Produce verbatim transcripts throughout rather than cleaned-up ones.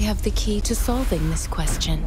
I have the key to solving this question.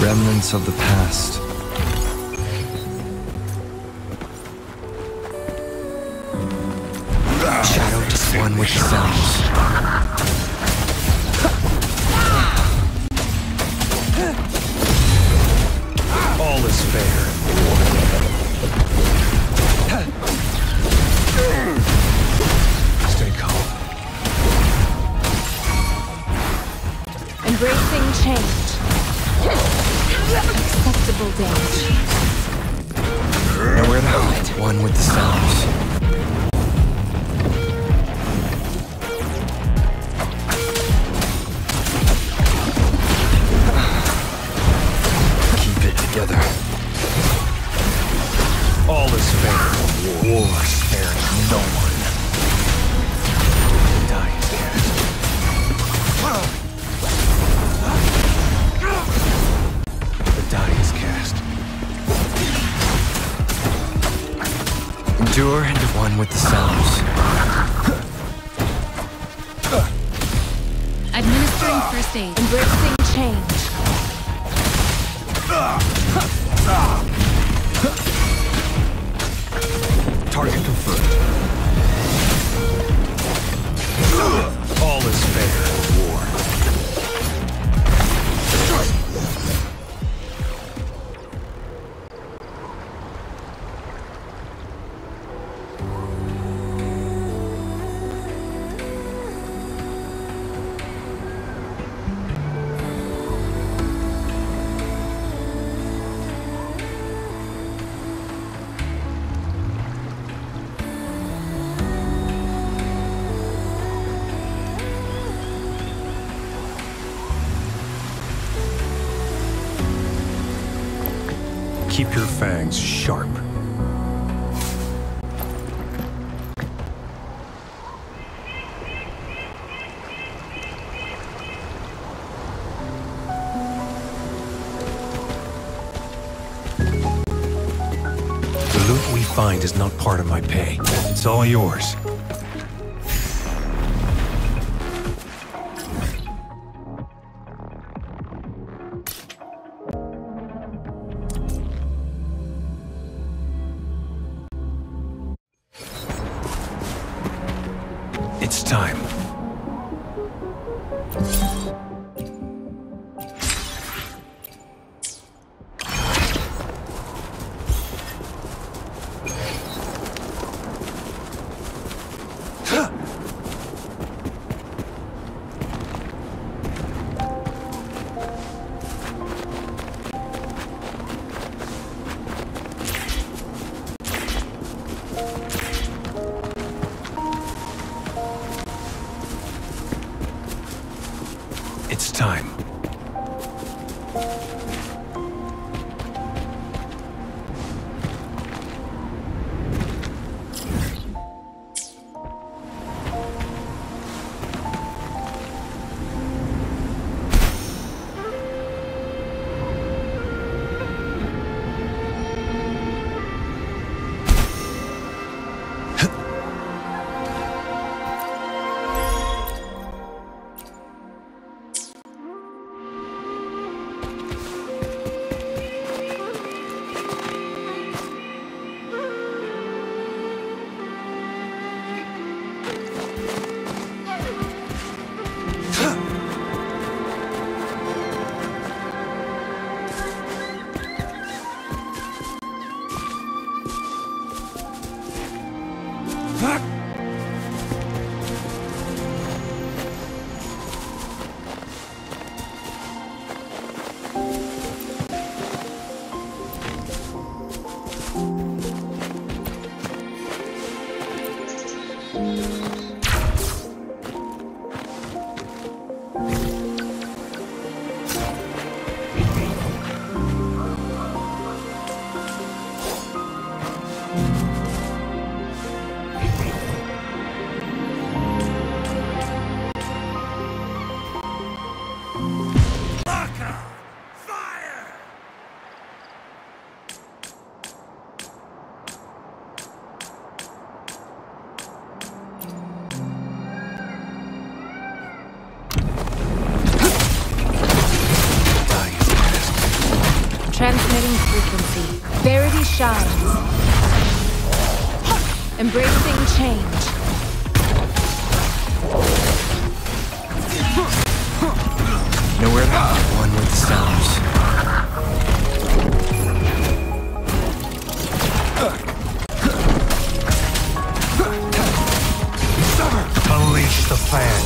Remnants of the past. Shadow is one with the sounds. All is fair. Stay calm. Embracing change. Acceptable damage. Nowhere to hide. One with the sounds. Endure into one with the sounds. Administering first aid. Embracing change. Target confirmed. All is fair in war. Keep your fangs sharp. The loot we find is not part of my pay. It's all yours. It's time. It's time. shines. Embracing change. Nowhere but one with the stars. Unleash the plan.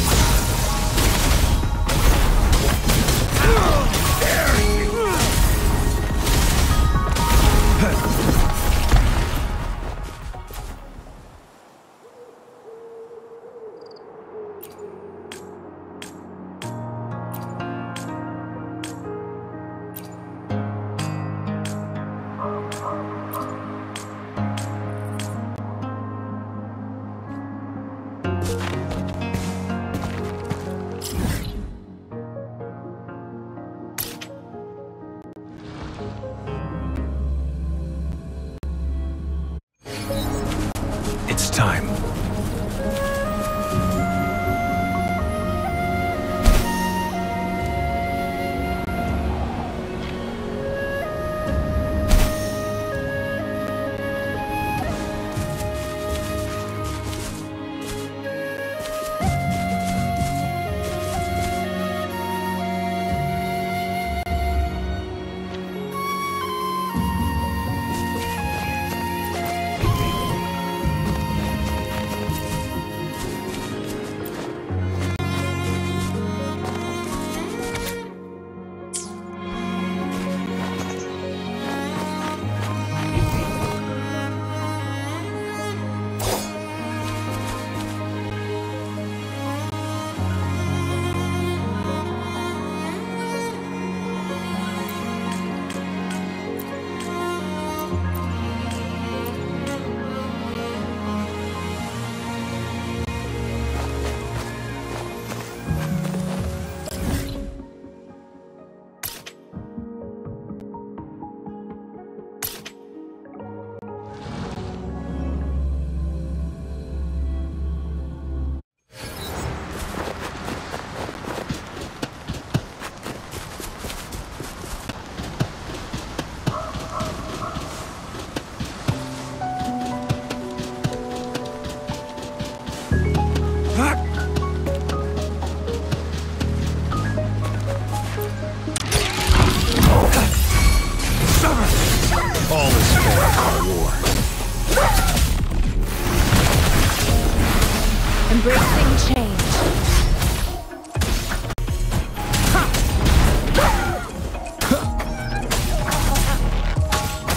Embracing change.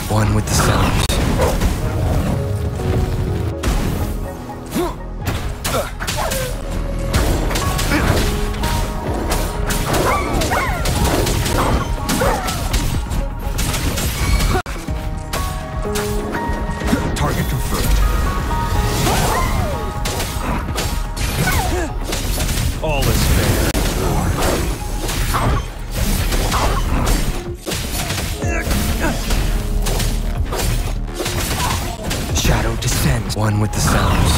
One with the sound. Target confirmed. All is fair in war. Shadow descends, one with the sounds.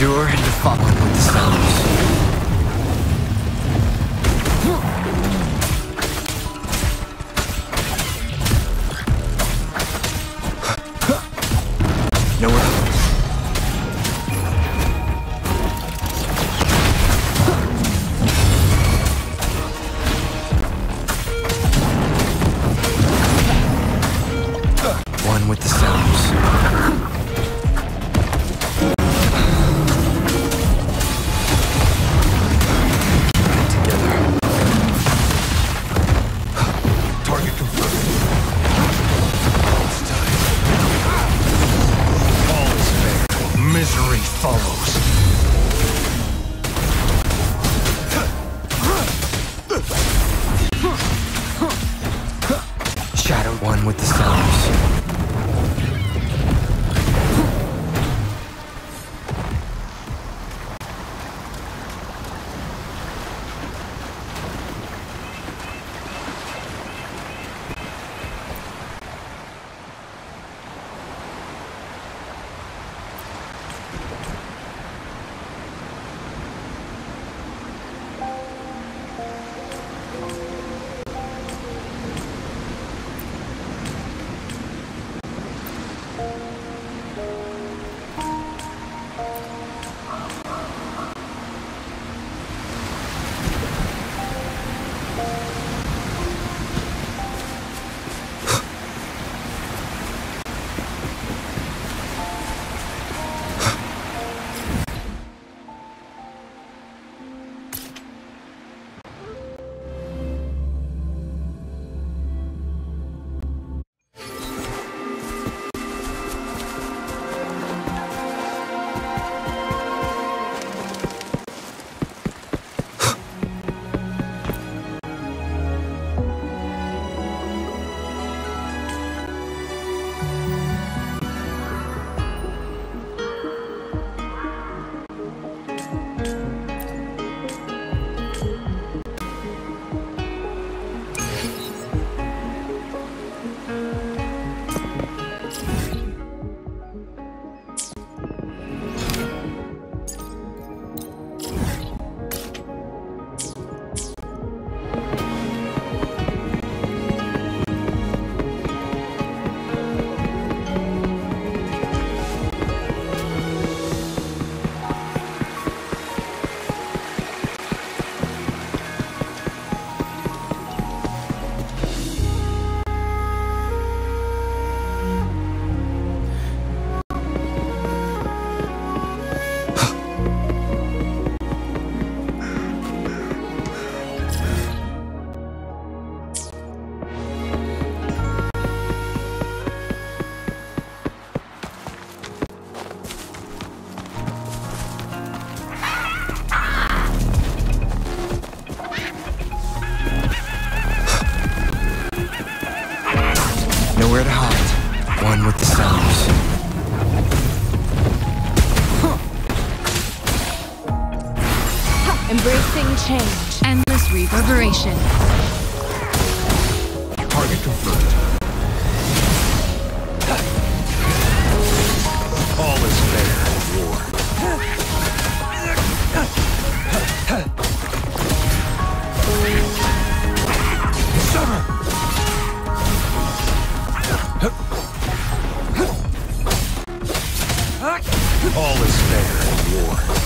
endure and to follow with the sounds. Change. Endless reverberation. Target confirmed. All is fair in war. Summer. All is fair in war.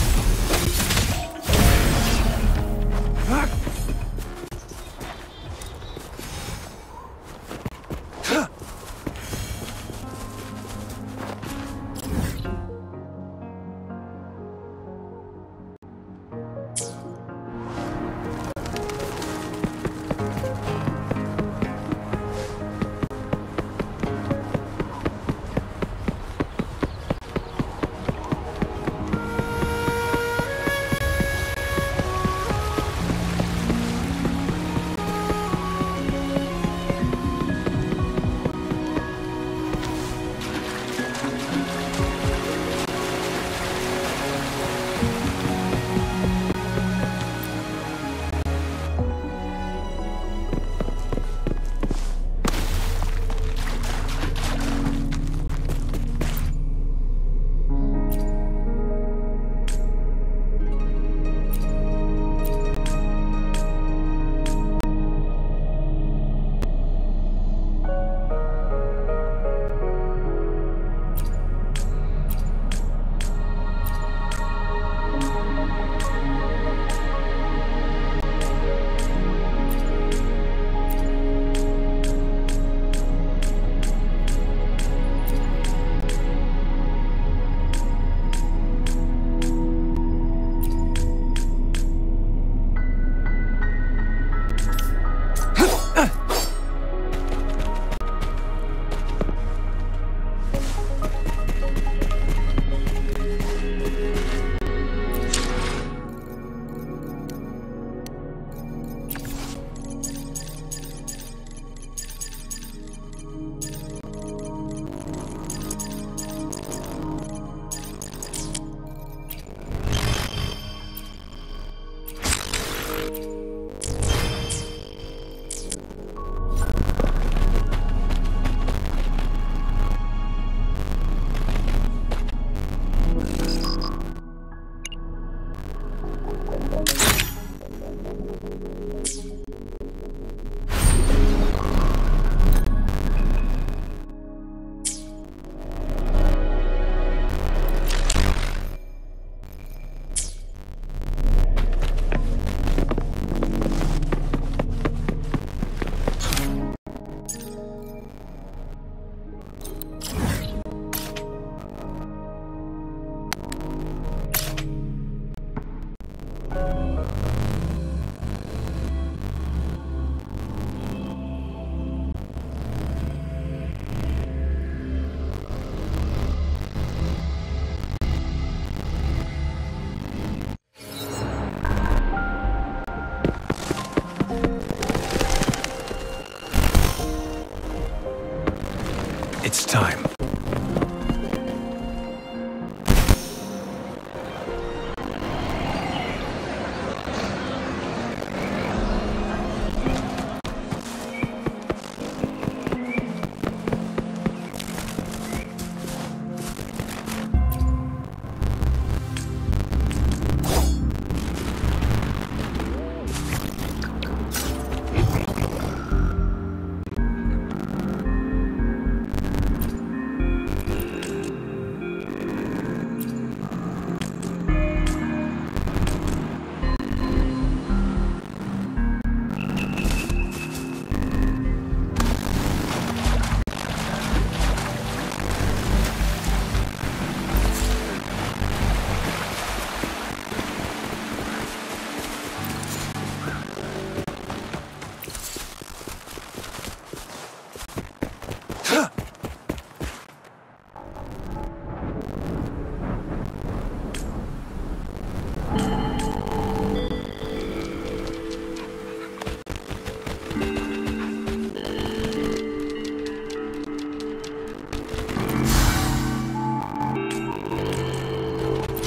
It's time.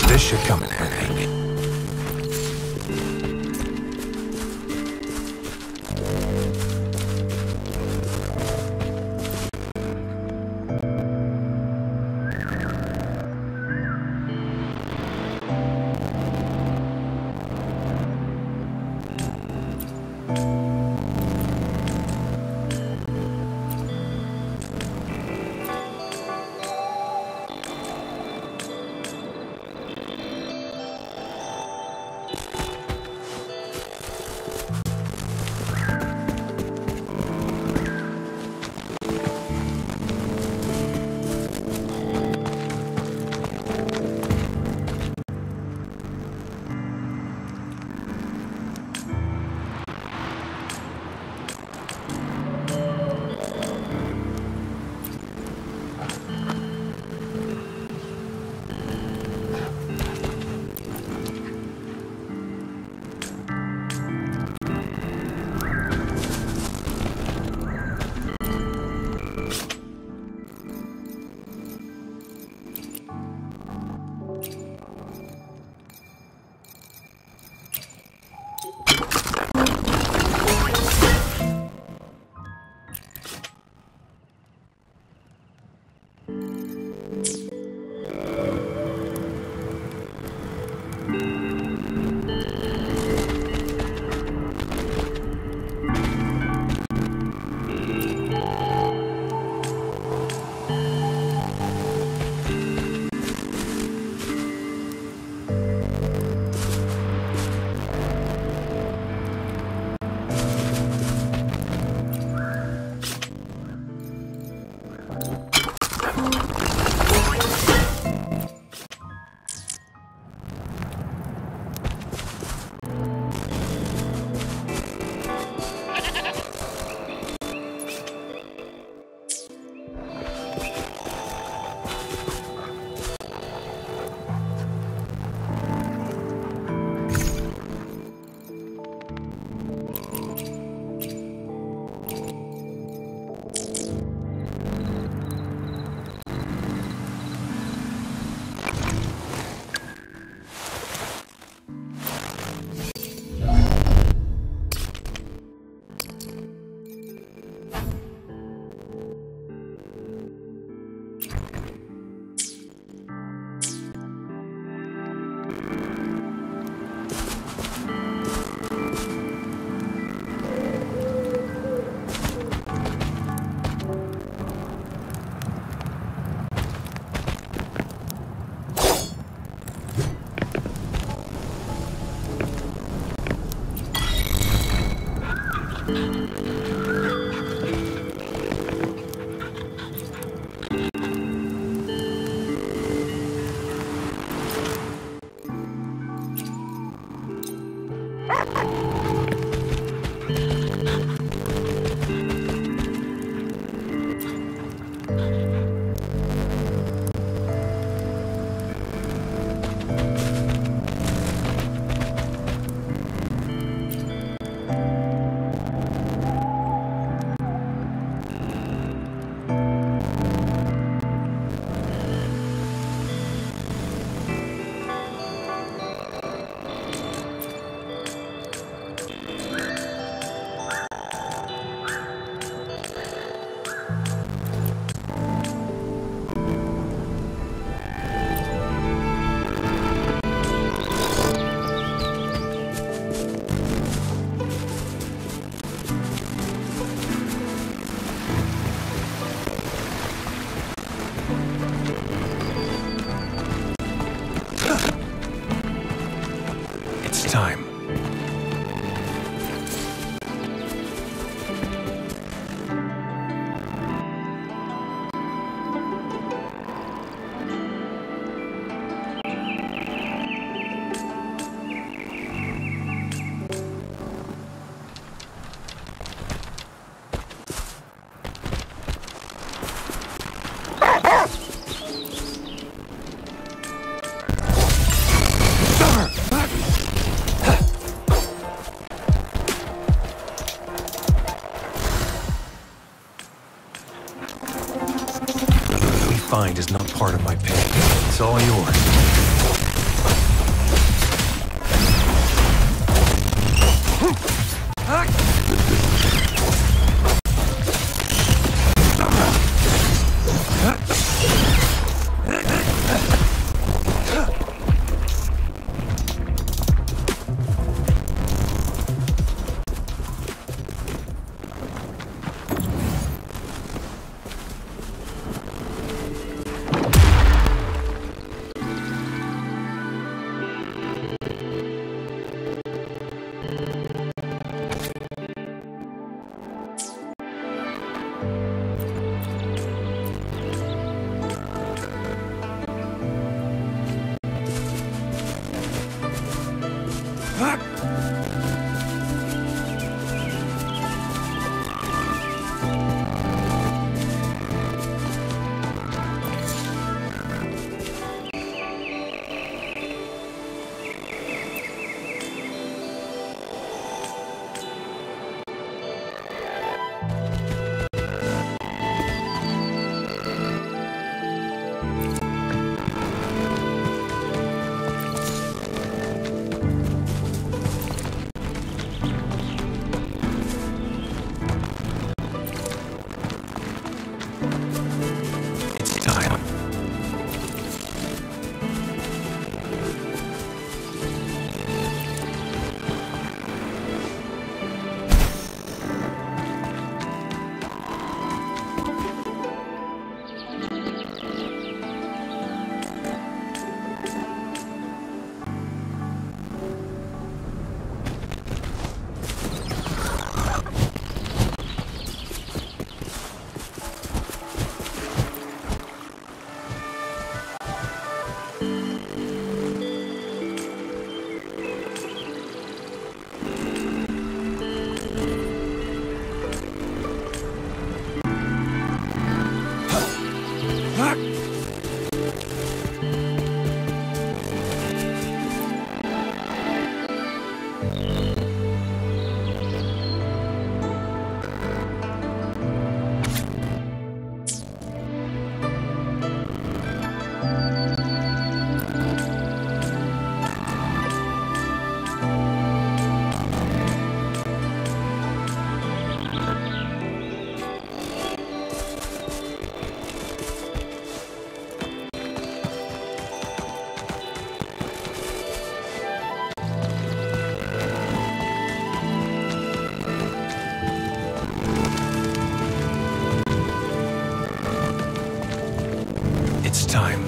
This should come in handy. Thank you. this time. Find is not part of my pay. It's all yours. Time.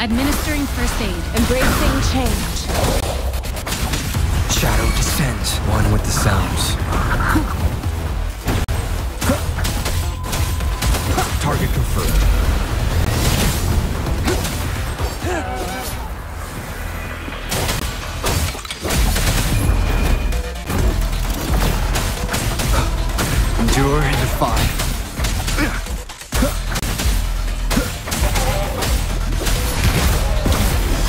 Administering first aid. Embracing change. Shadow descends, one with the sounds. Target confirmed. Endure and defy.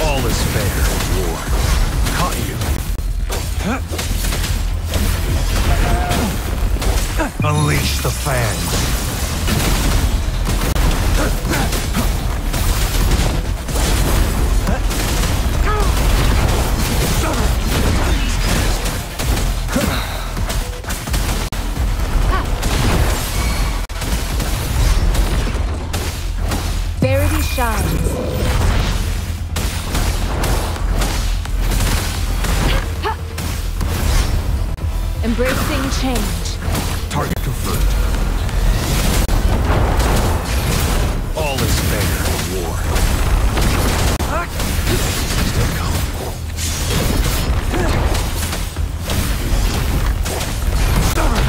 All is fair in war. Caught you. Unleash the fans. Embracing change. Target confirmed. All is fair in war. Stay calm.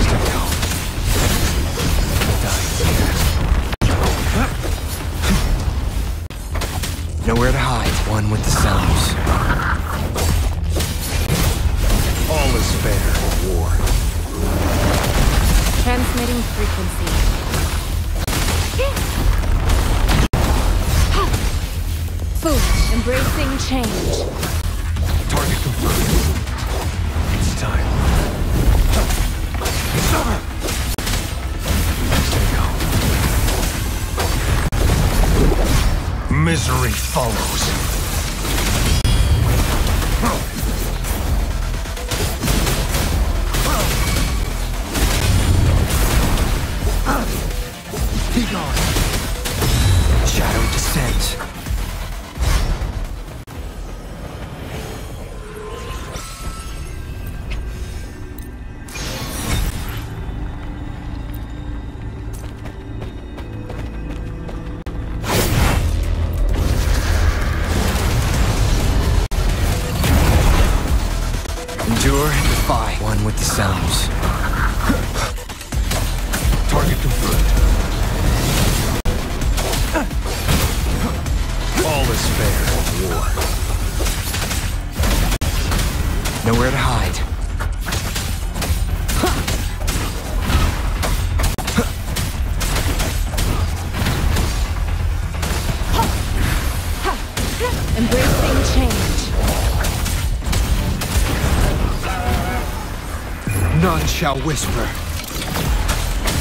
Stay calm. Die. Nowhere to hide, one with the sounds. All is fair in war. Transmitting frequency. Foolish, embracing change. Target confirmed. It's time. It's over. Stay calm. Misery follows. Shadow descent. Endure and defy, one with the sounds. Target confirmed. All is fair in war. Nowhere to hide. Embracing change. None shall whisper.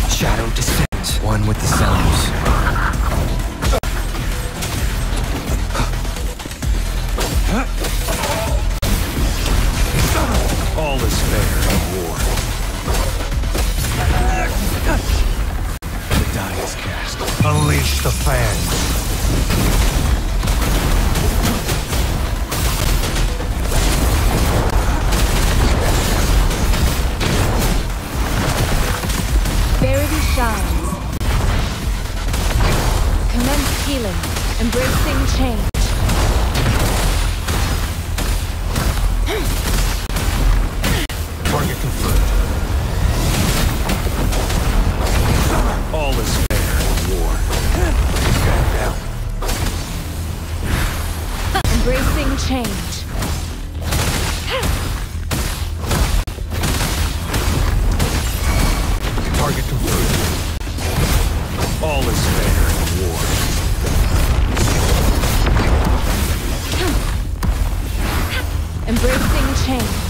Shadow descends, one with the sounds. All is fair in war. The die is cast. Unleash the fans. Verity shines. Commence healing. Embracing change. All is fair in war. Stand down. Embracing change. Target confirmed. All is fair in war. Embracing change.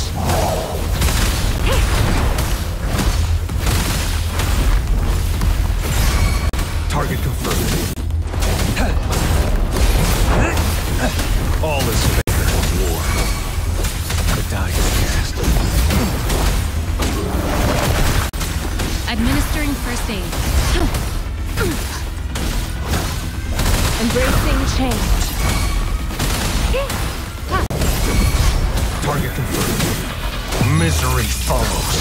Target confirmed. All is fair in war. The die is cast. Administering first aid. Embracing change. Target confirmed. Misery follows.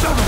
Die.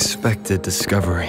unexpected discovery.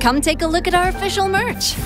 Come take a look at our official merch.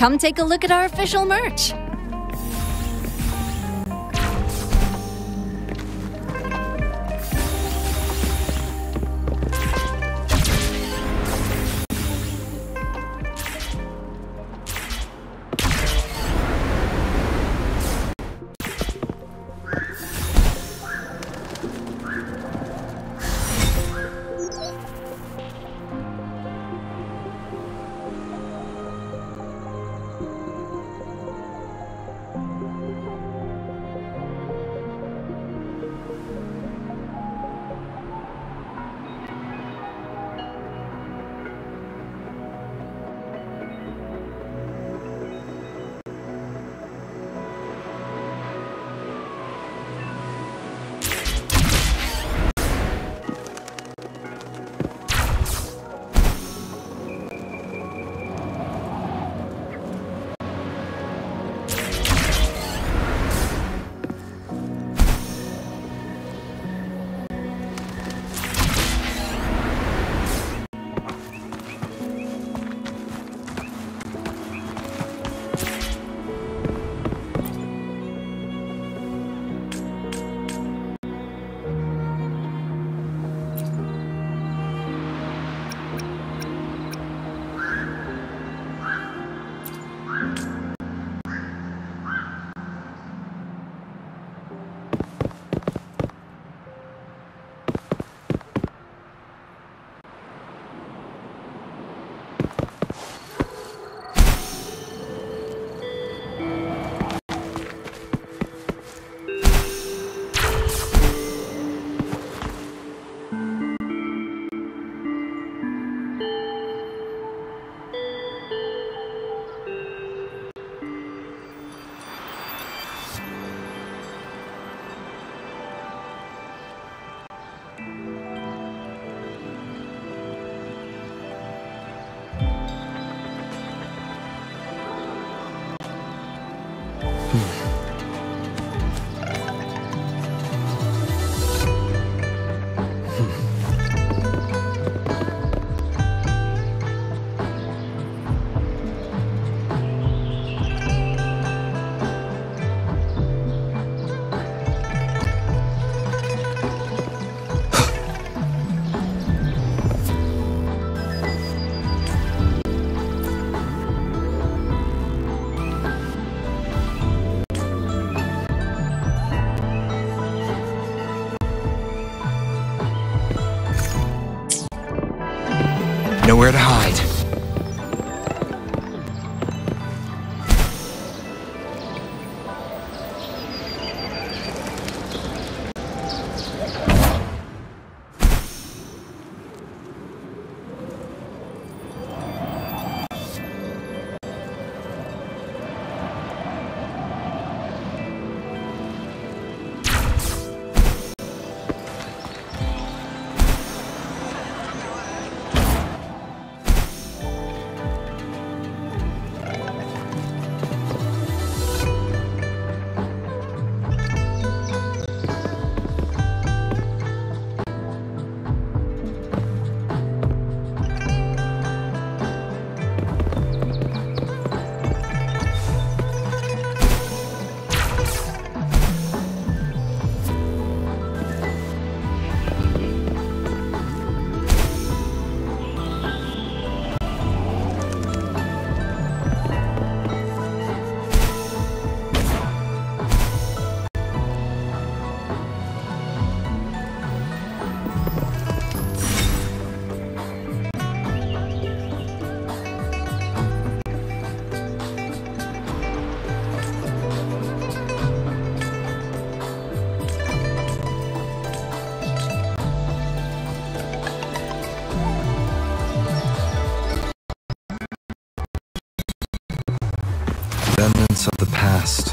Come take a look at our official merch. Nowhere to hide. Of the past.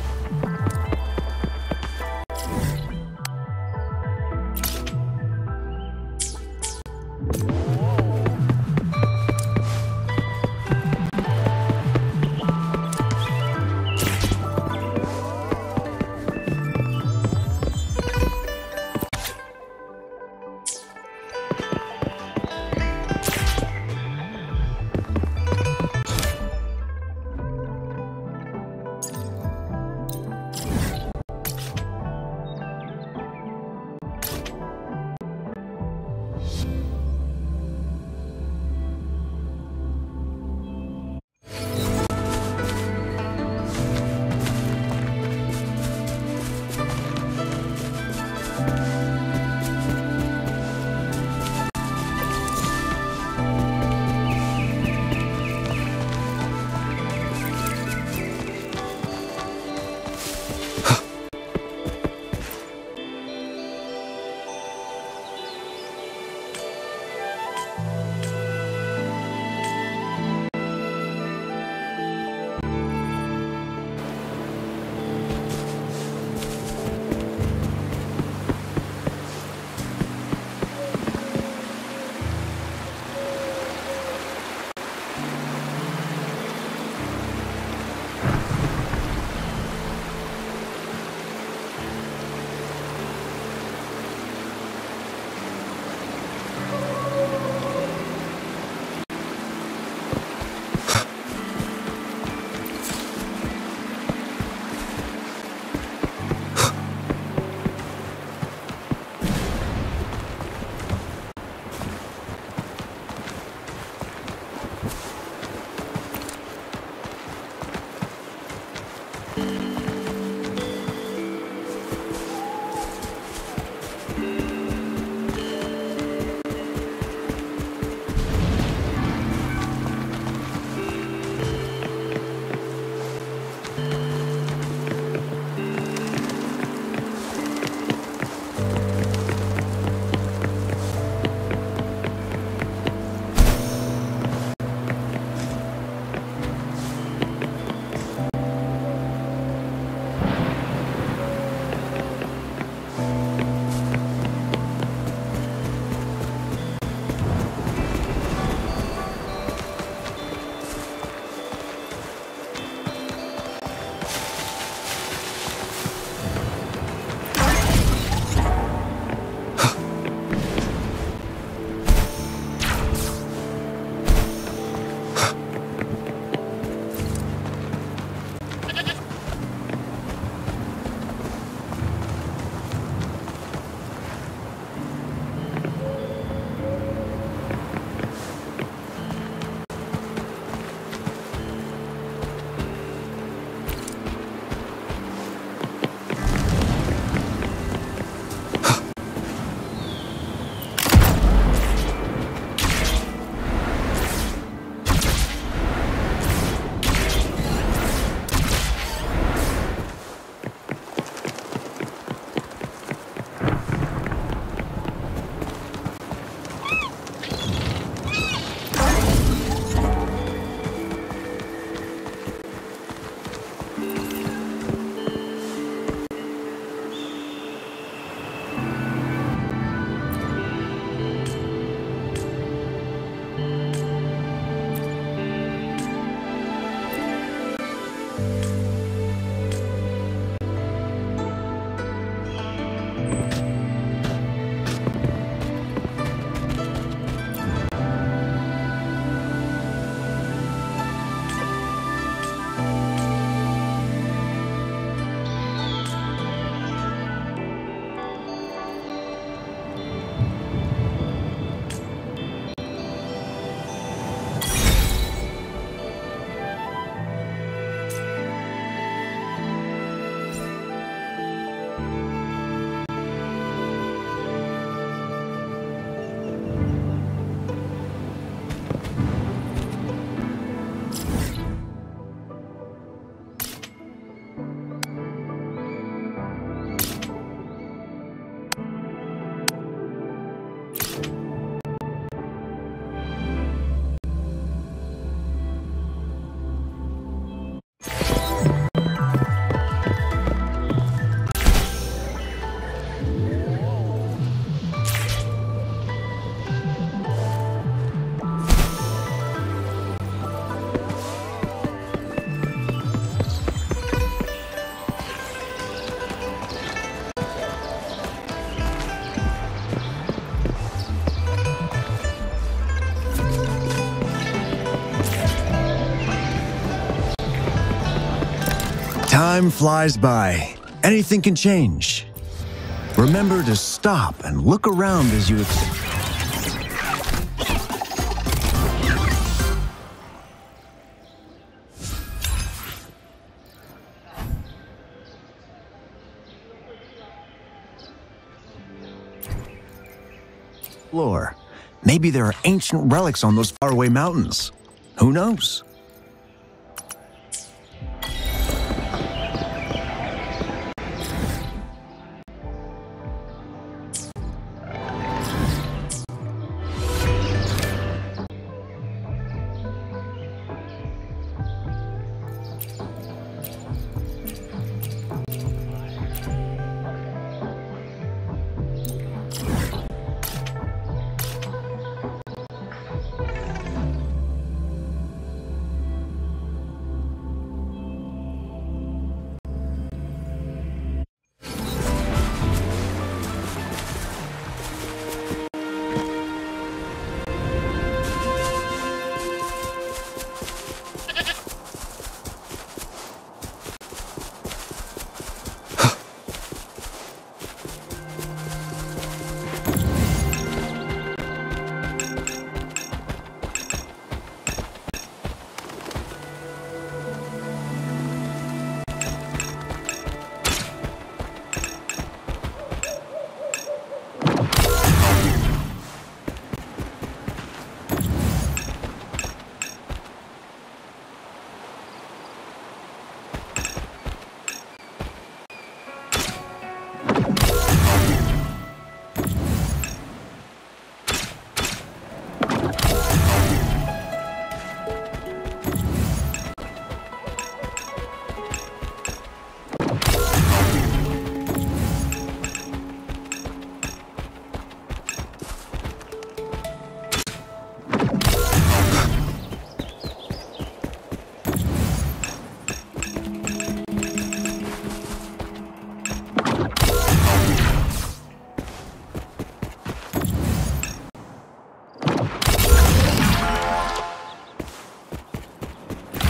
Time flies by. Anything can change. Remember to stop and look around as you explore. Lore. Maybe there are ancient relics on those faraway mountains. Who knows?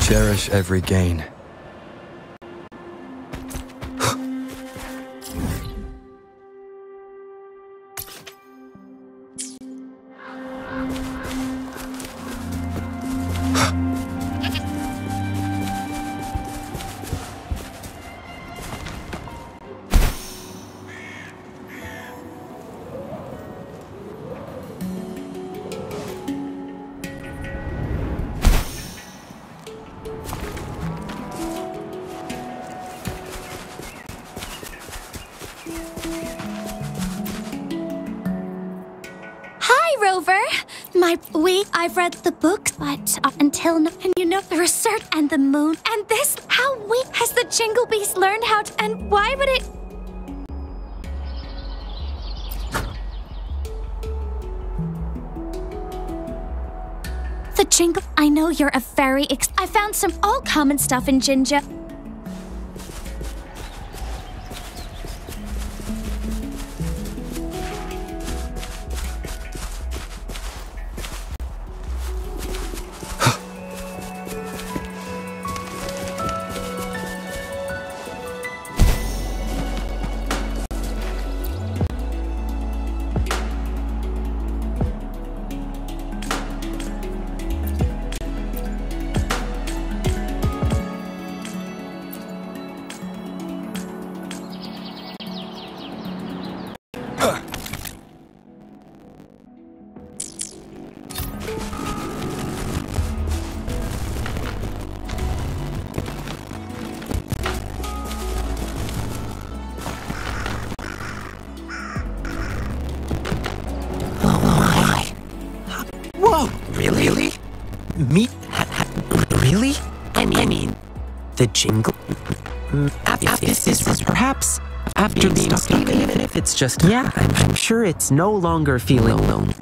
Cherish every gain. I've read the book, but up until now, and you know the research and the moon and this. How weak has the Jingle Beast learned how to? And why would it? The Jingle. I know you're a fairy. Ex I found some all common stuff in Jinja. Jingle. If this is perhaps after being stuck, even if it's just yeah, I'm, I'm sure it's no longer feeling alone.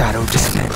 shadow descend.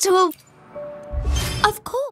crystal! Of course!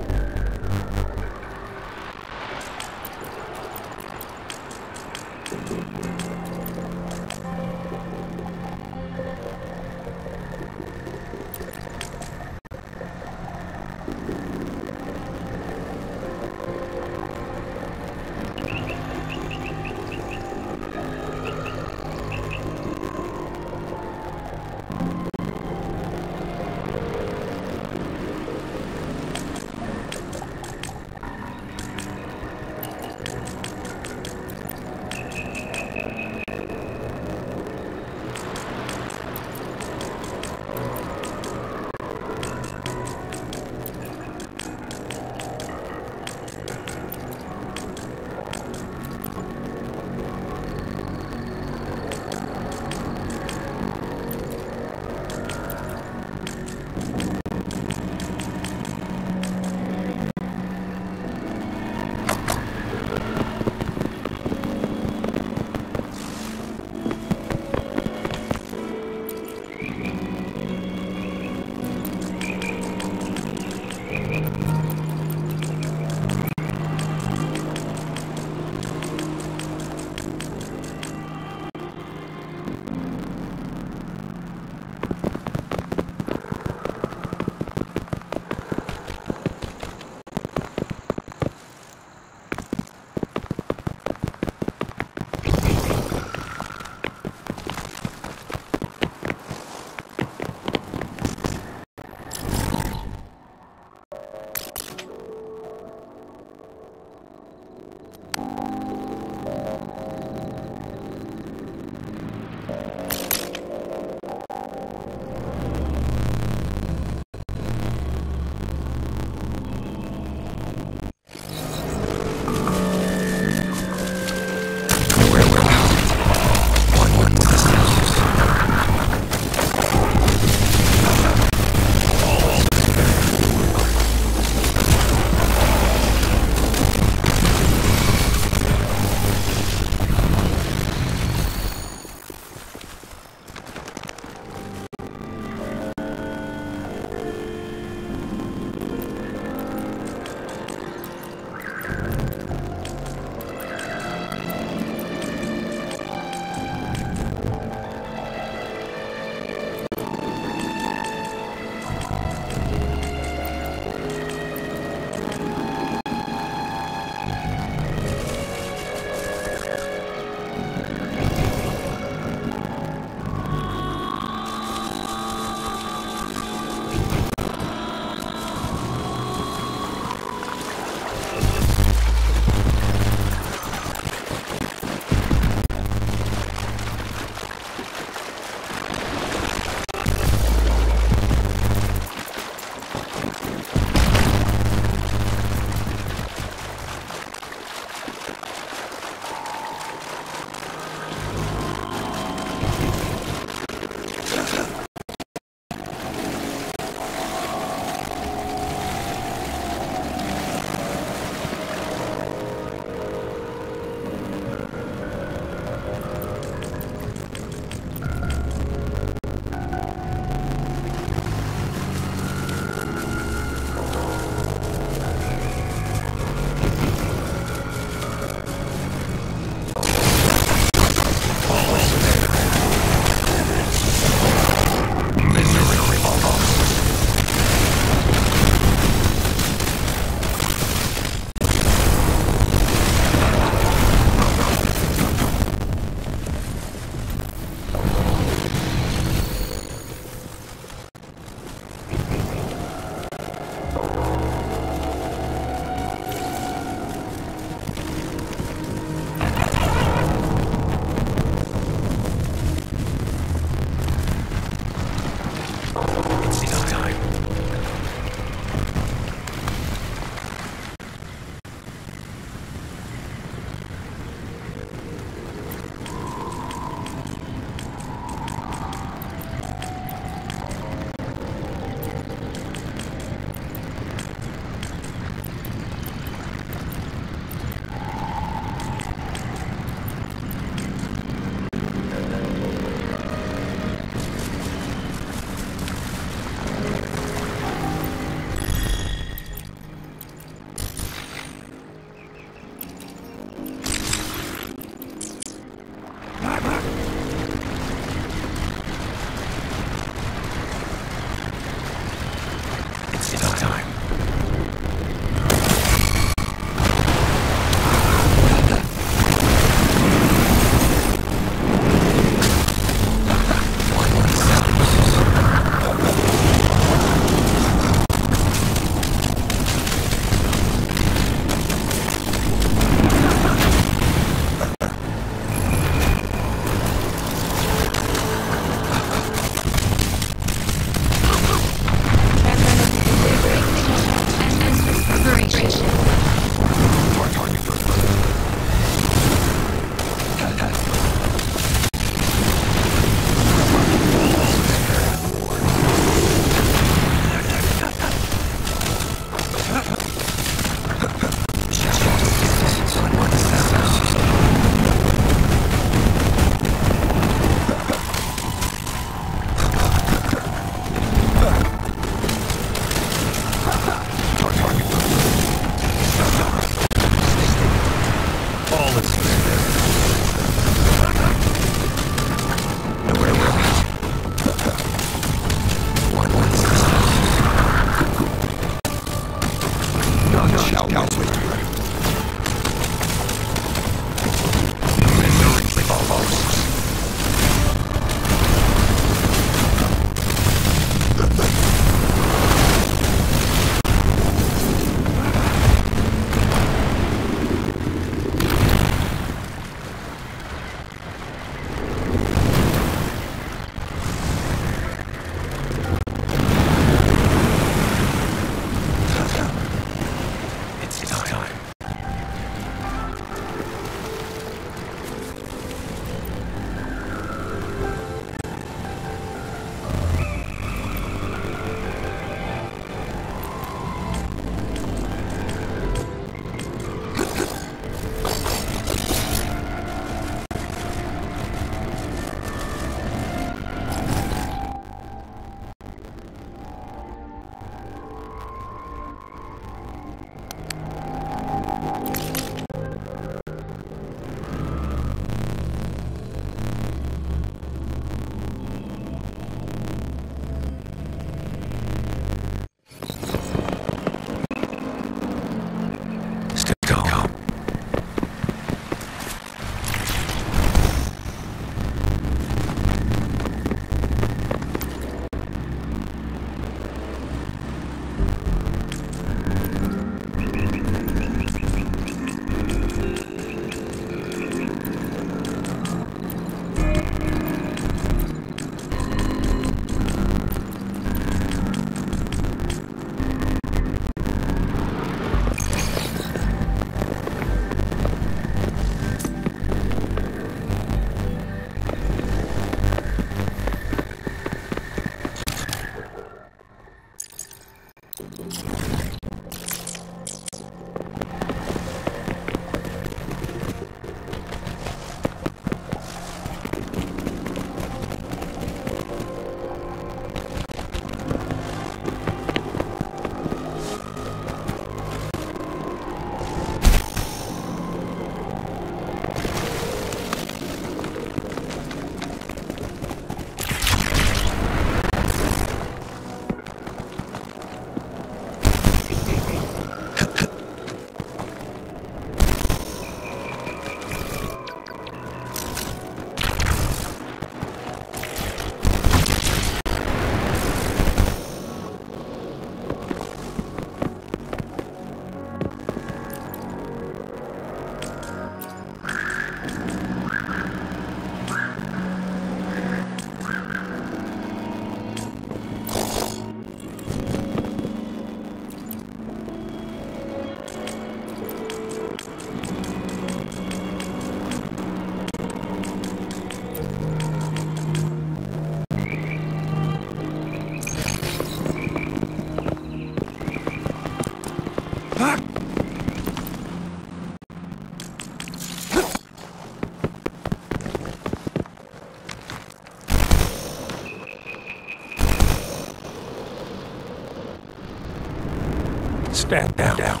Stand down. down.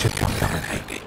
Should come down in handy.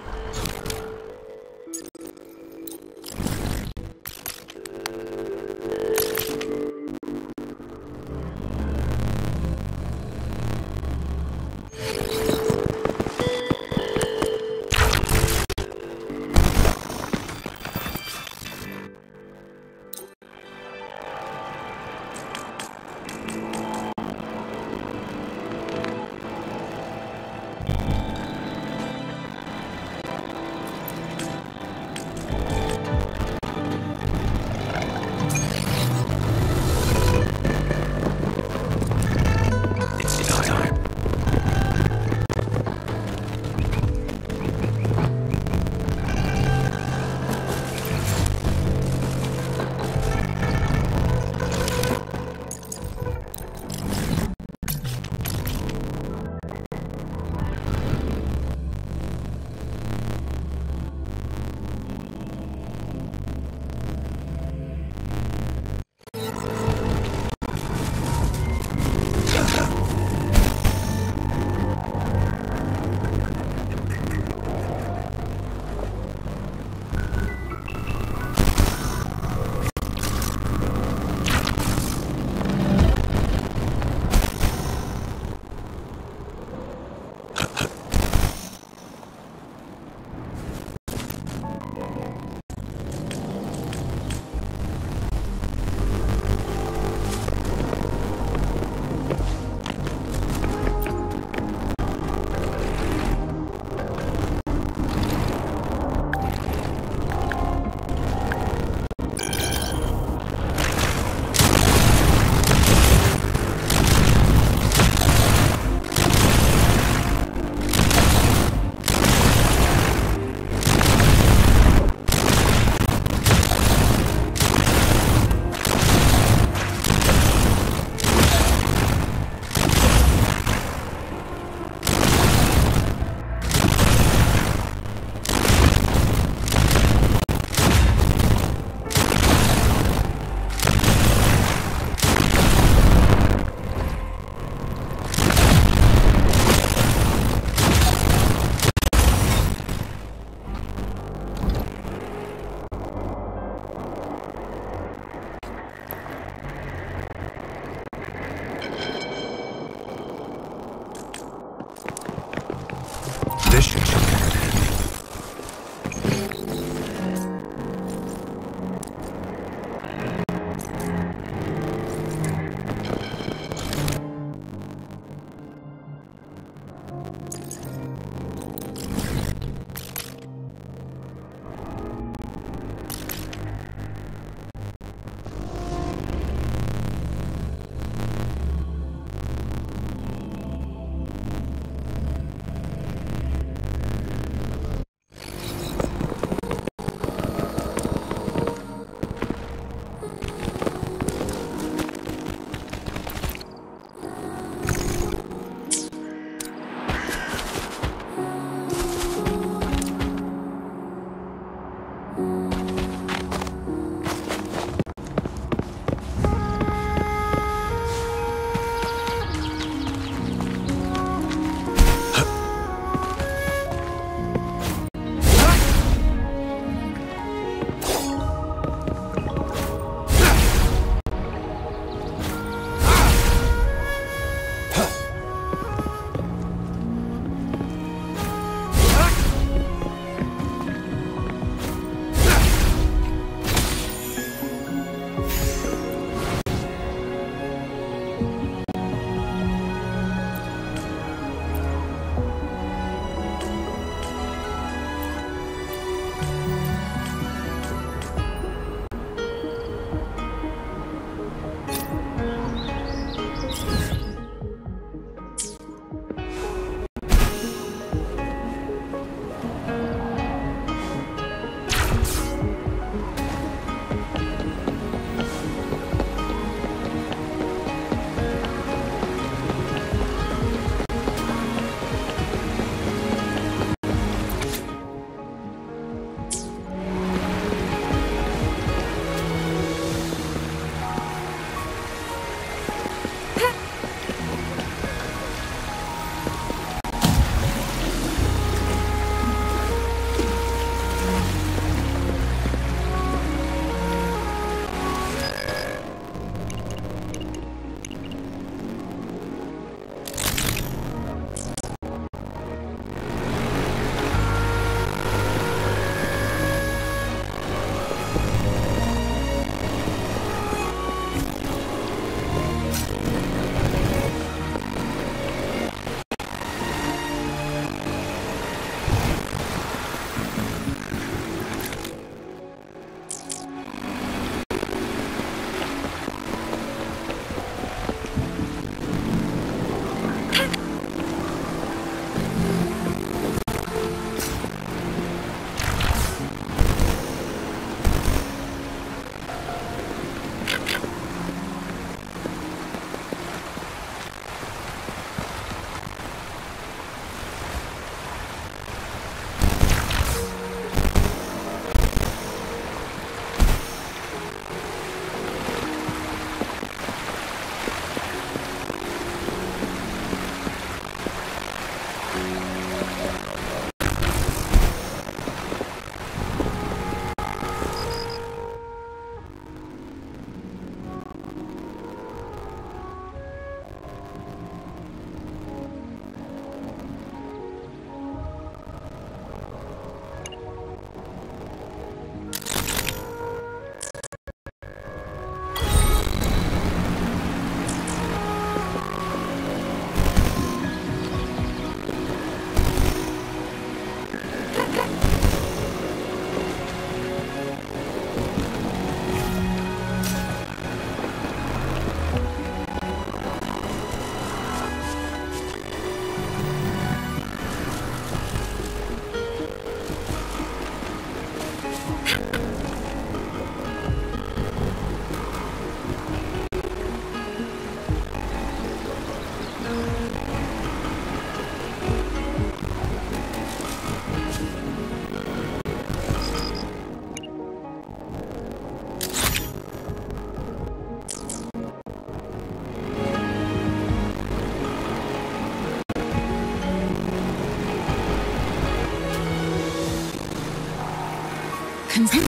Consent.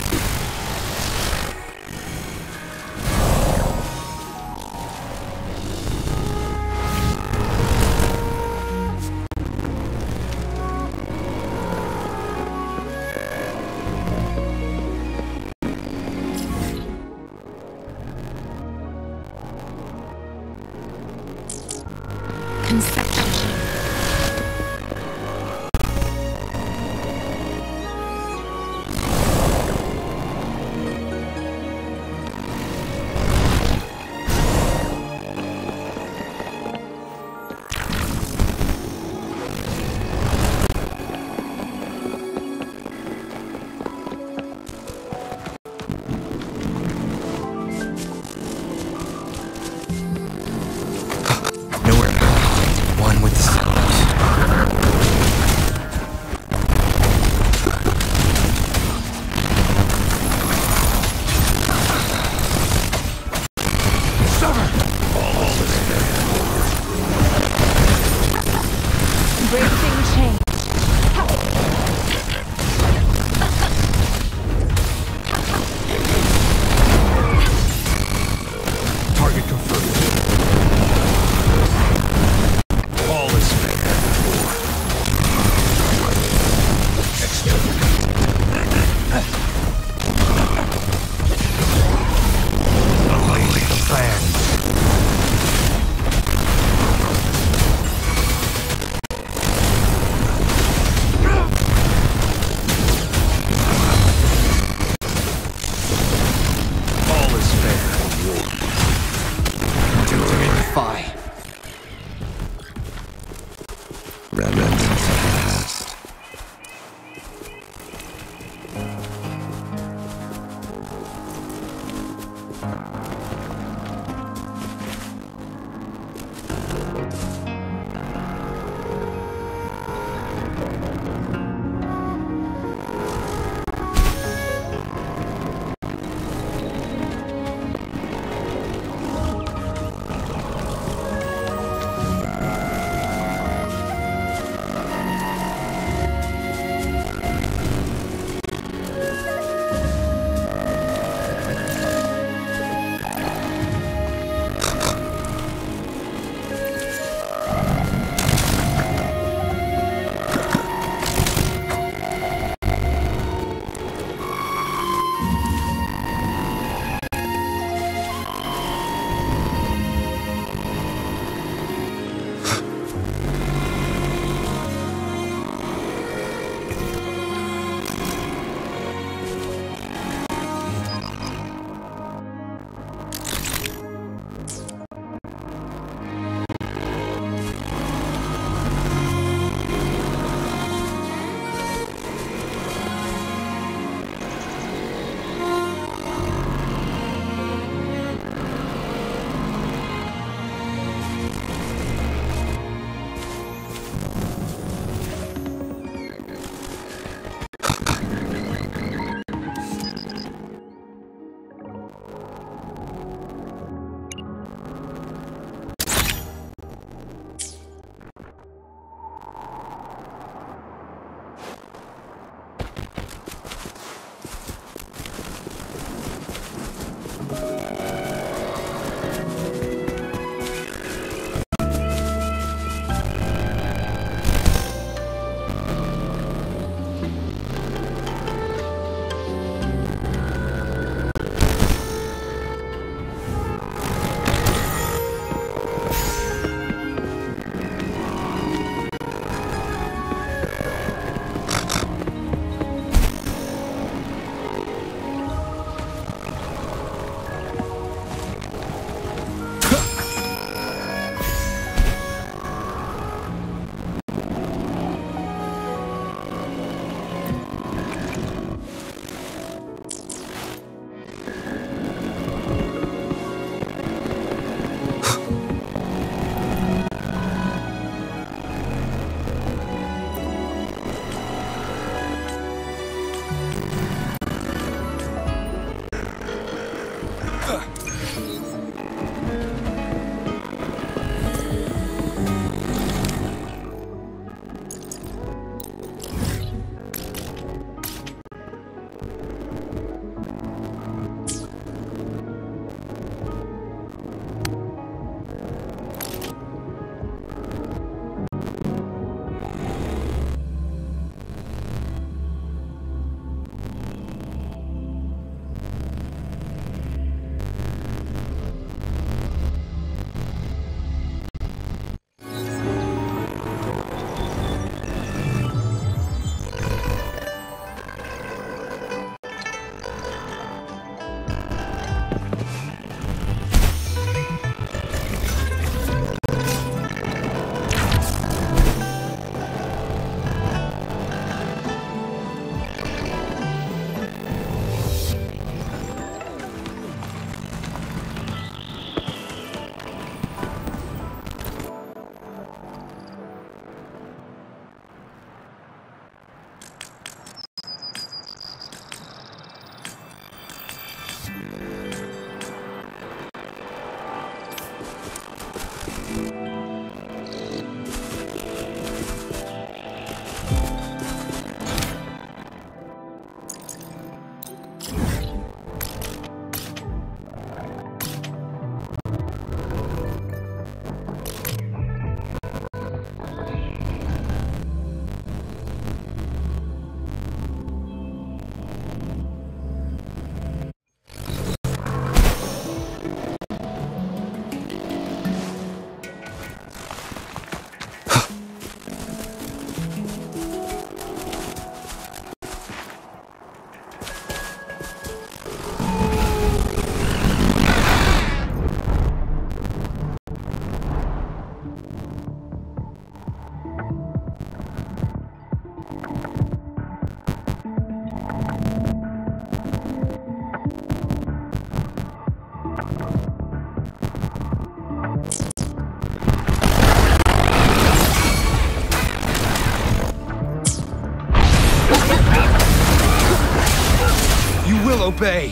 will obey.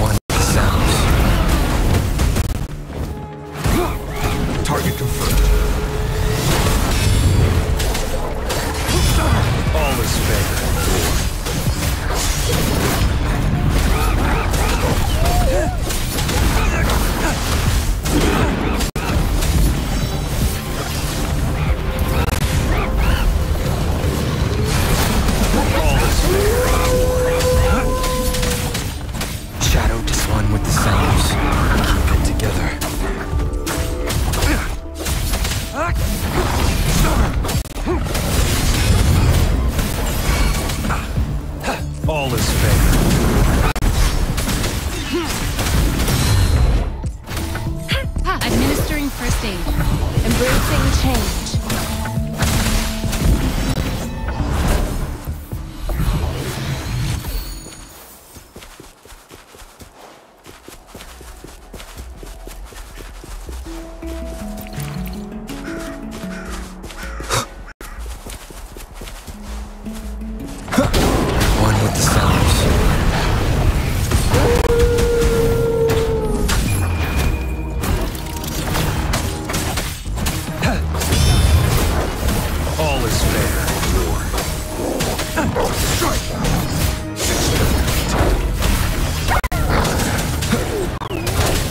One sound. Target confirmed. All is fair in war. Shadow is one with the sounds. Keep it together. All is fair. Administering first aid. Embracing change. One with the sounds.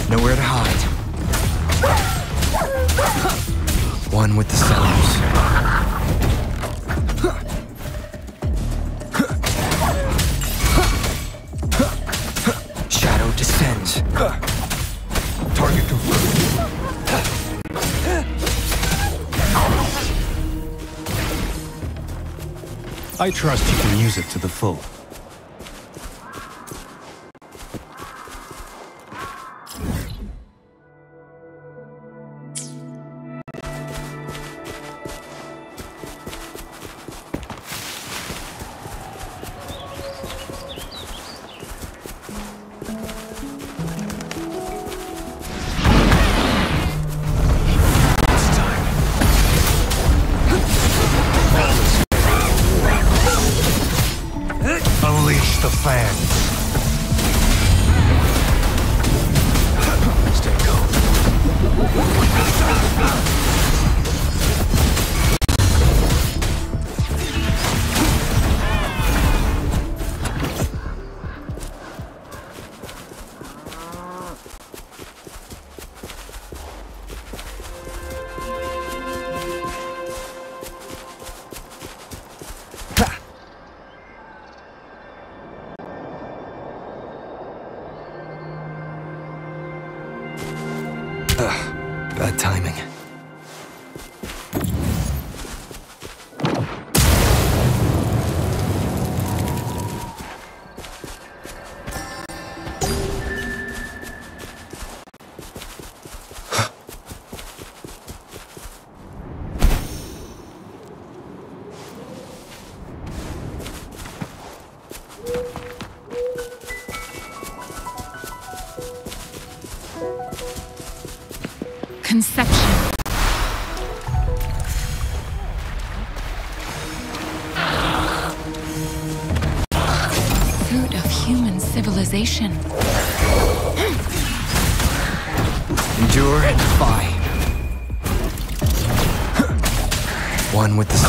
Nowhere to hide. One with the sounds. Shadow descends. Target confirmed. I trust you can use it to the full. The fans. Stay calm. Ha! Ugh, bad timing. Conception. Fruit of human civilization. Endure and defy. One with the sounds.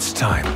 It's time.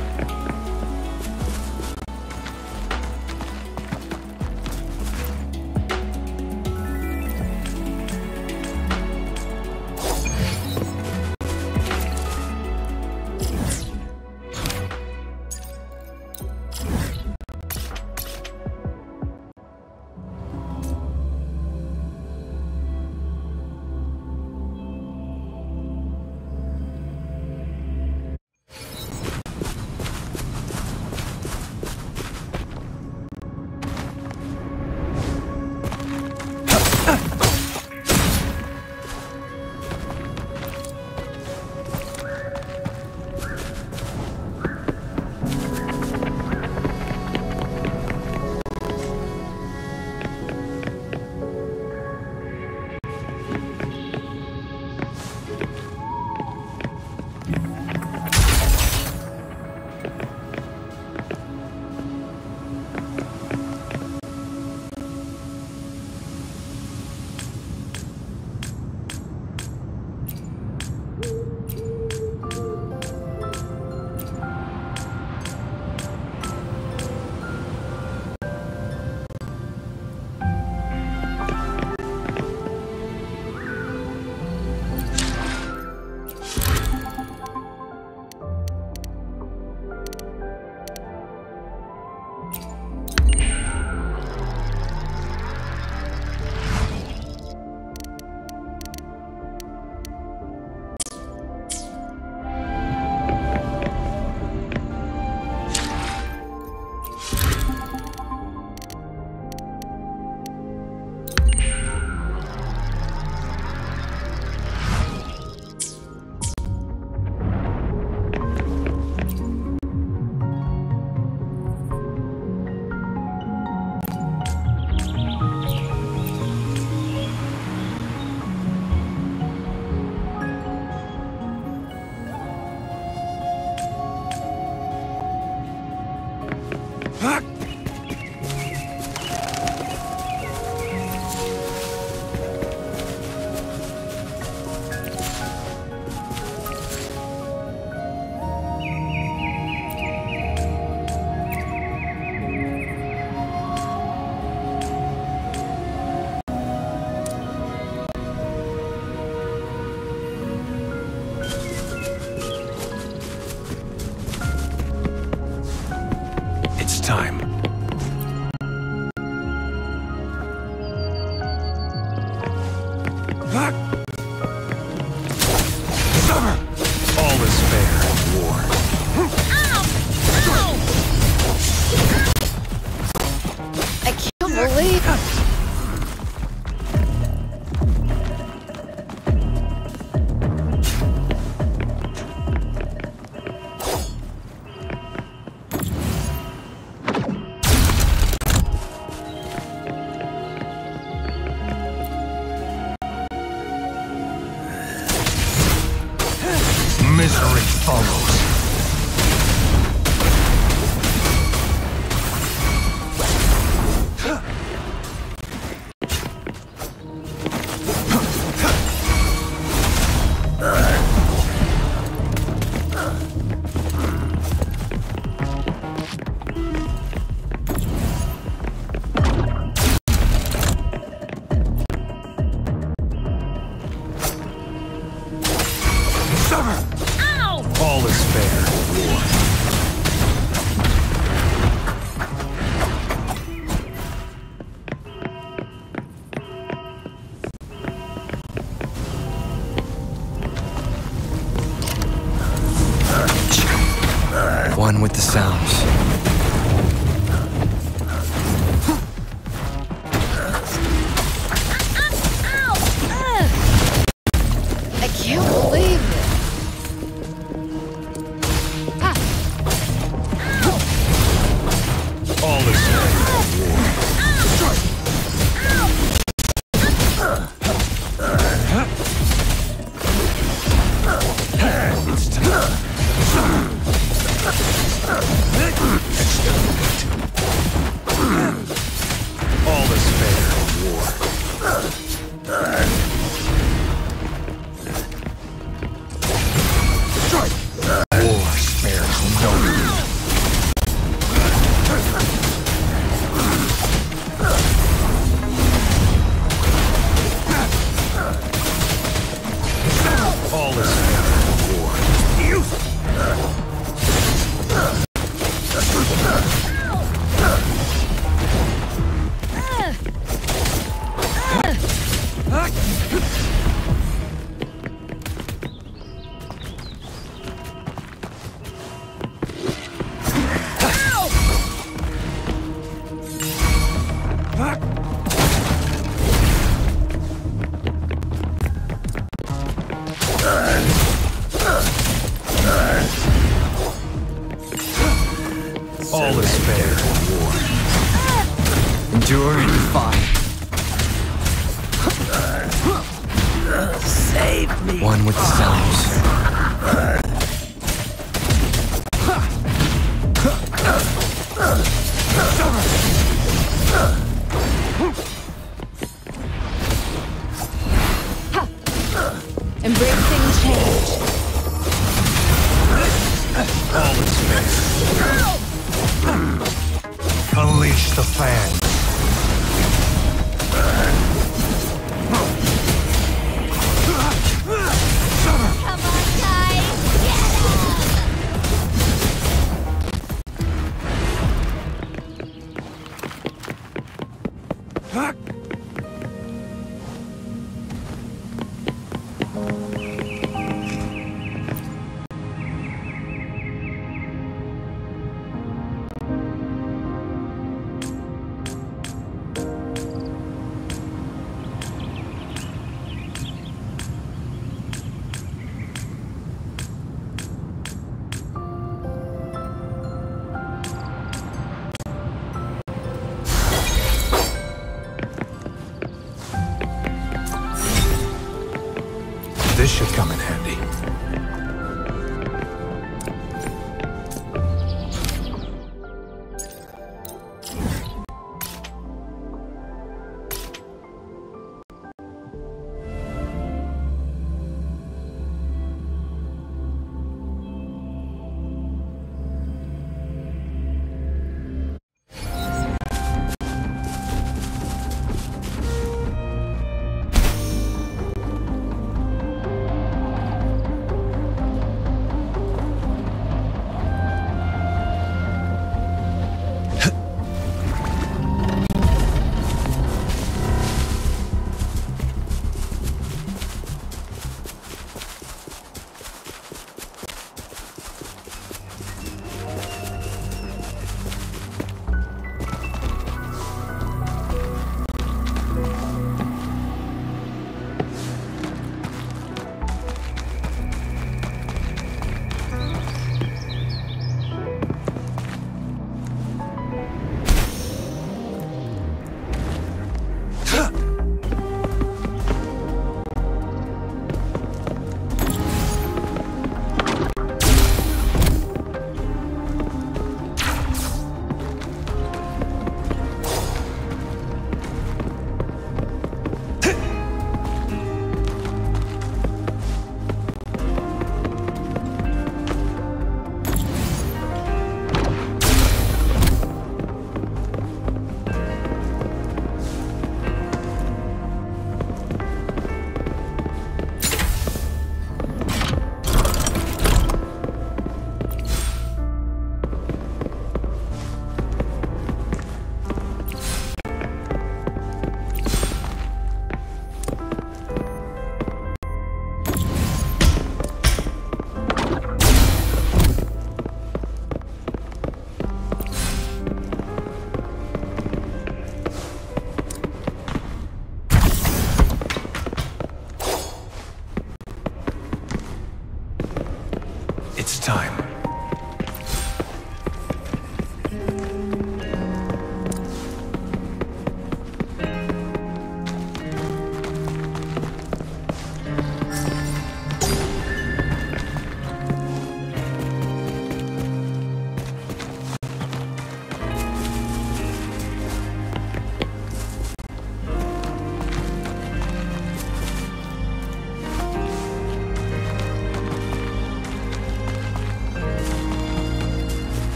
All is fair. one with the sellers. This should come in handy.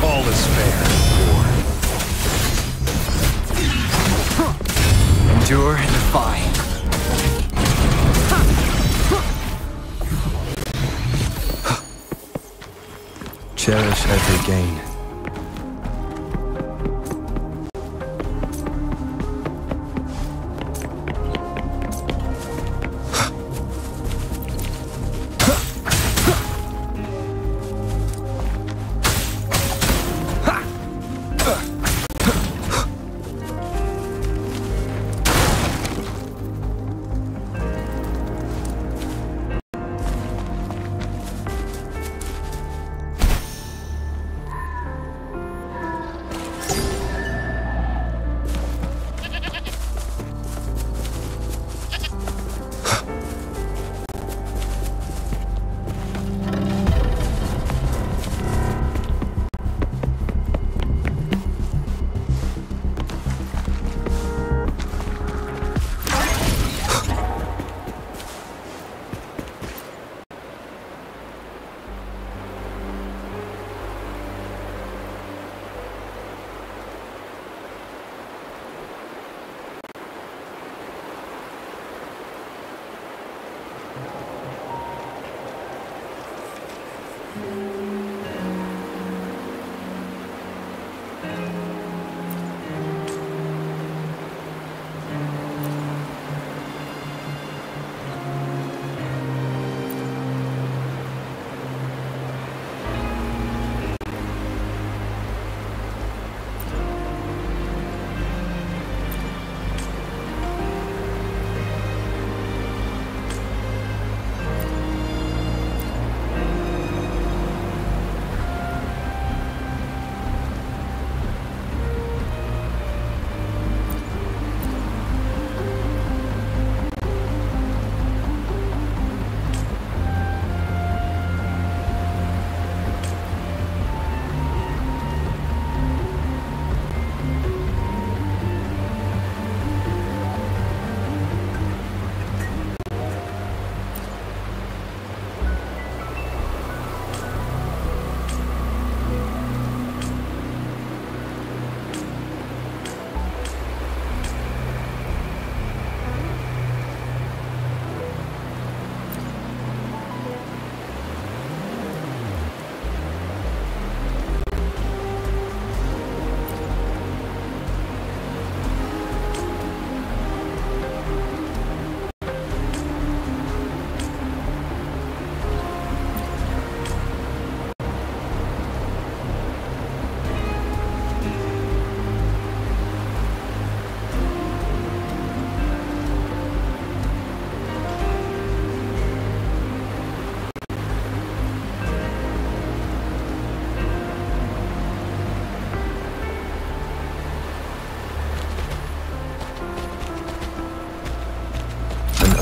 All is fair in war. Endure and defy. Cherish every gain.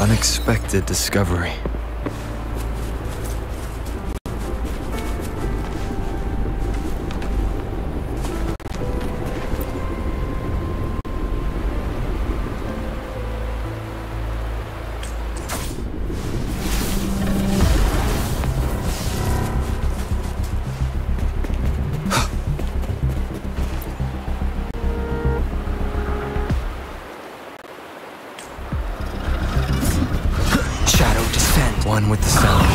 Unexpected discovery. One with the sound.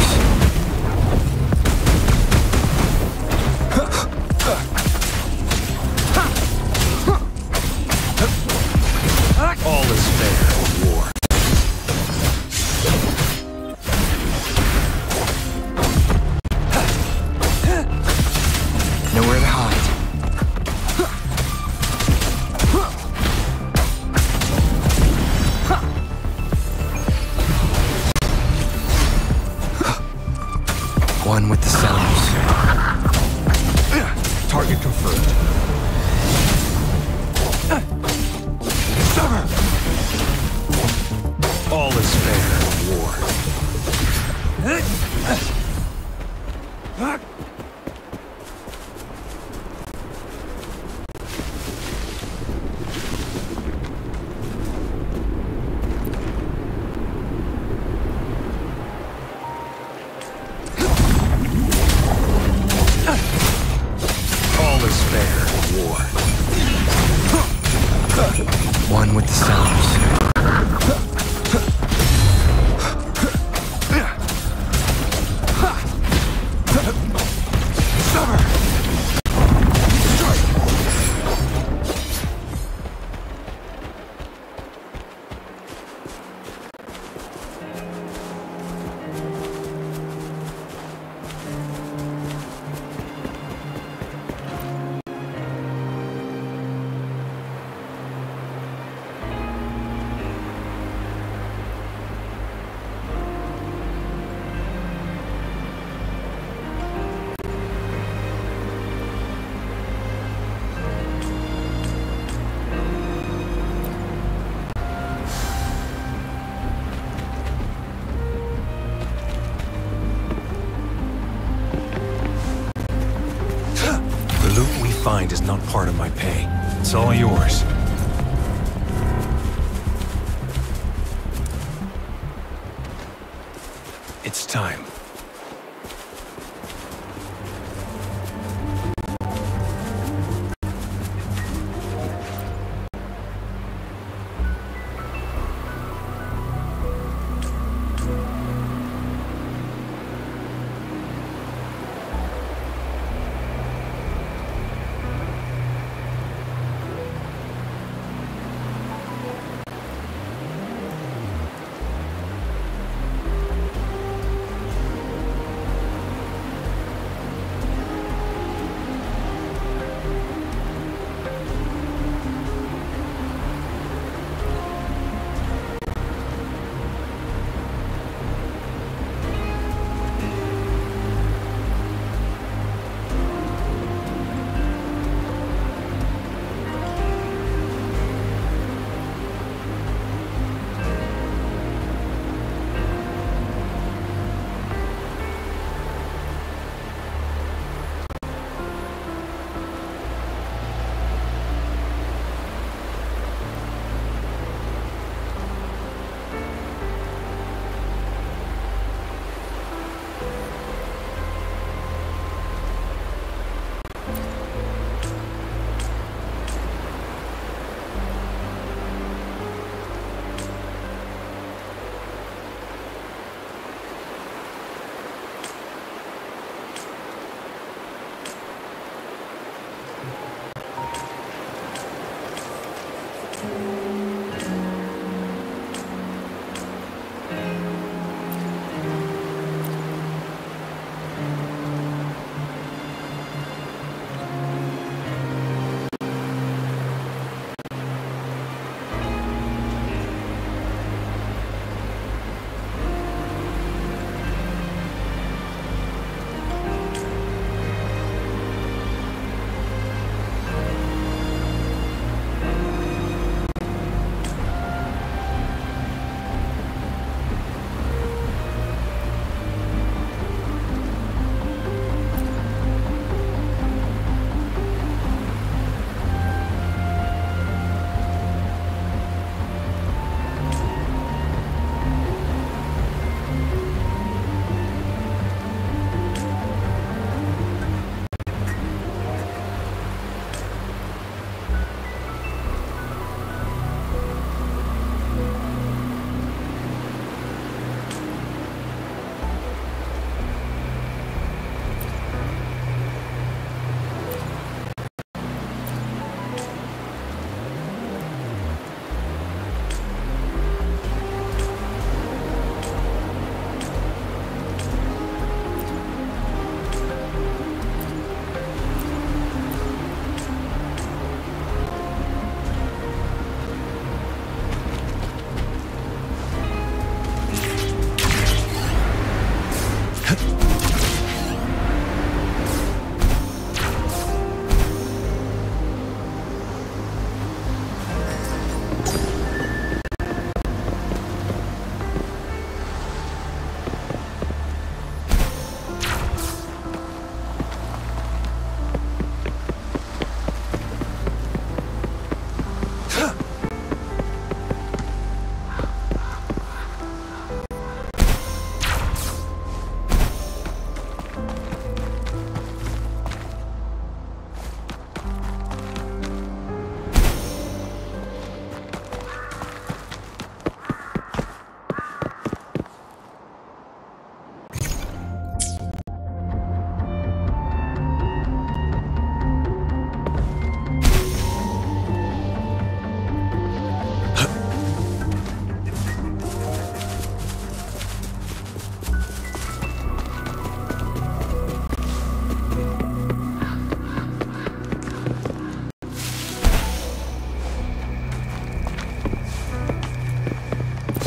One with the sounds. Target confirmed. Summer. All is fair in war. One with the sounds. night is not part of my pay. It's all yours. It's time.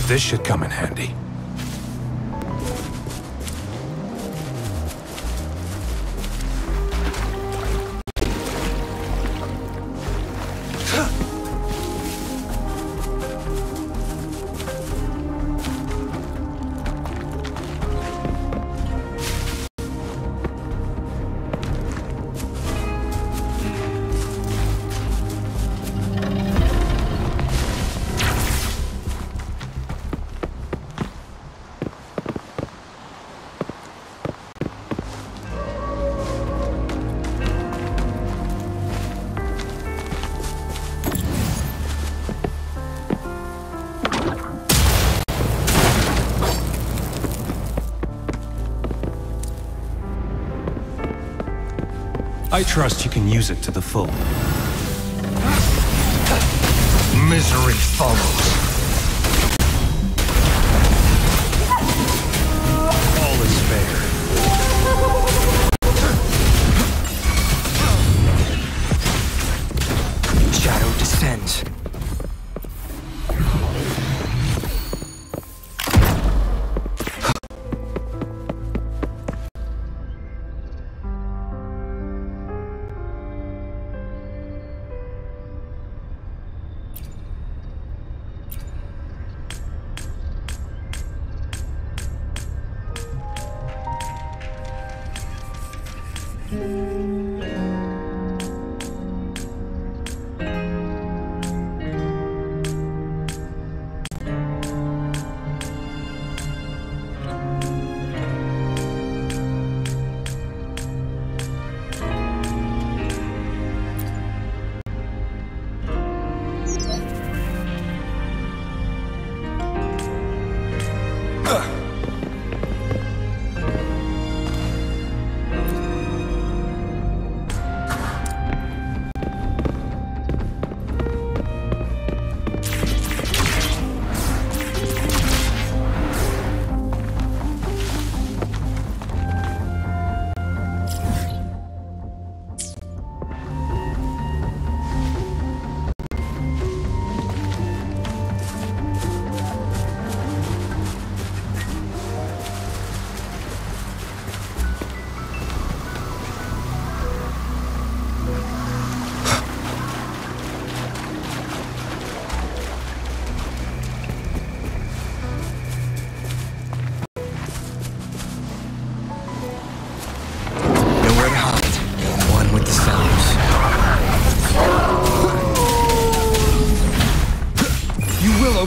This should come in handy. I trust you can use it to the full. Misery follows. All is fair. Shadow descends.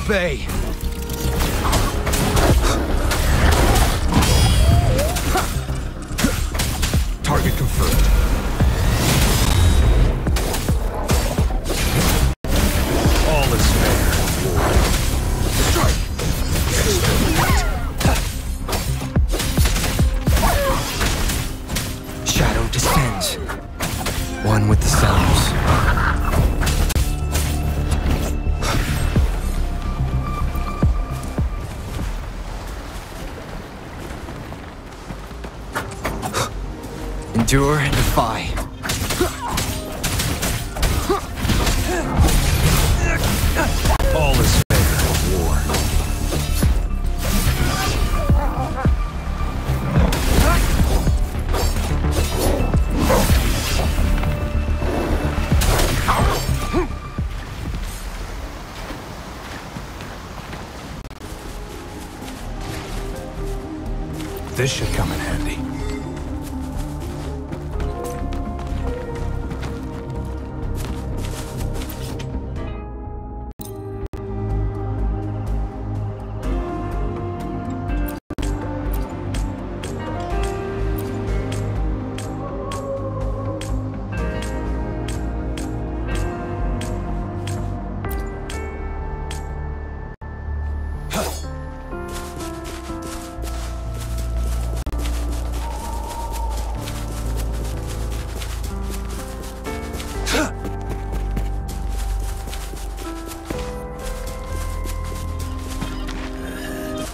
Obey. Target confirmed. All is fair. Strike. Shadow descends. One with the sounds. Endure and defy. All is fair in war. This should come in handy.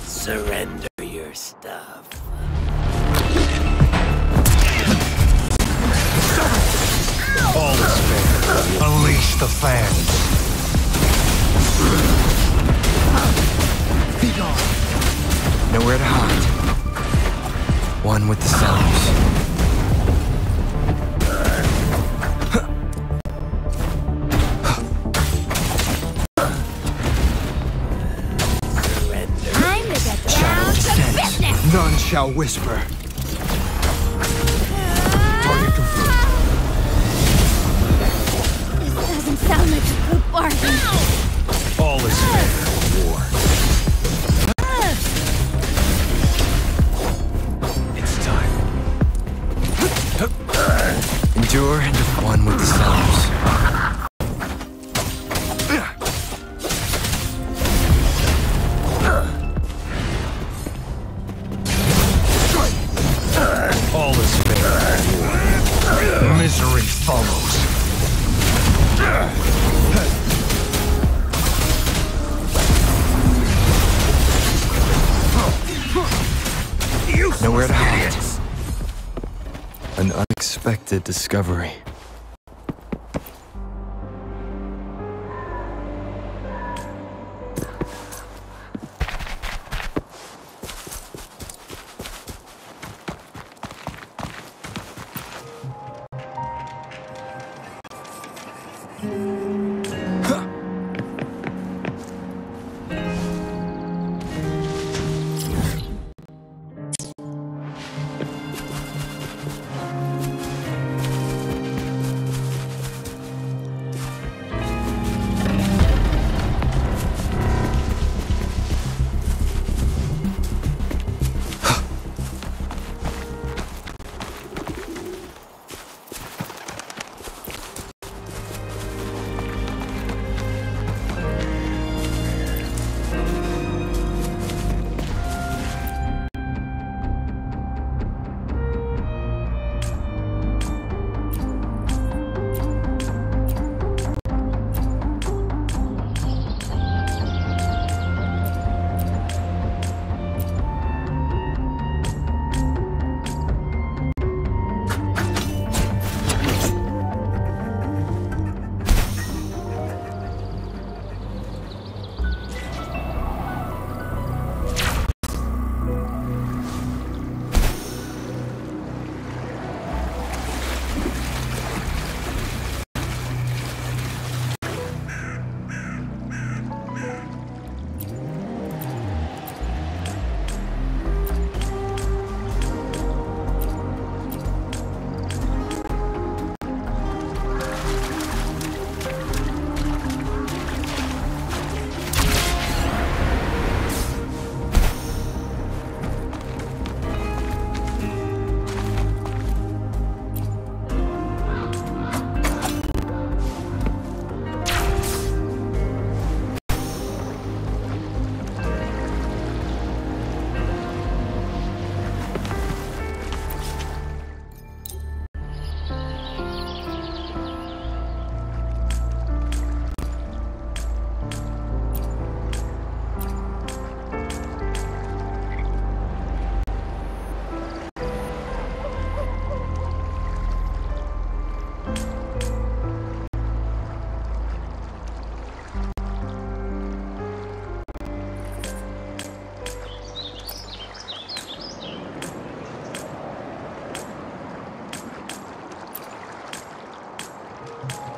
Surrender your stuff. All is fair. Unleash the fans. Be gone. Nowhere to hide. One with the sounds. None shall whisper. Target confirmed. This doesn't sound like a good bargain. All is fair in war. It's time. Endure and one with the sounds. nowhere to hide. An unexpected discovery.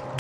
You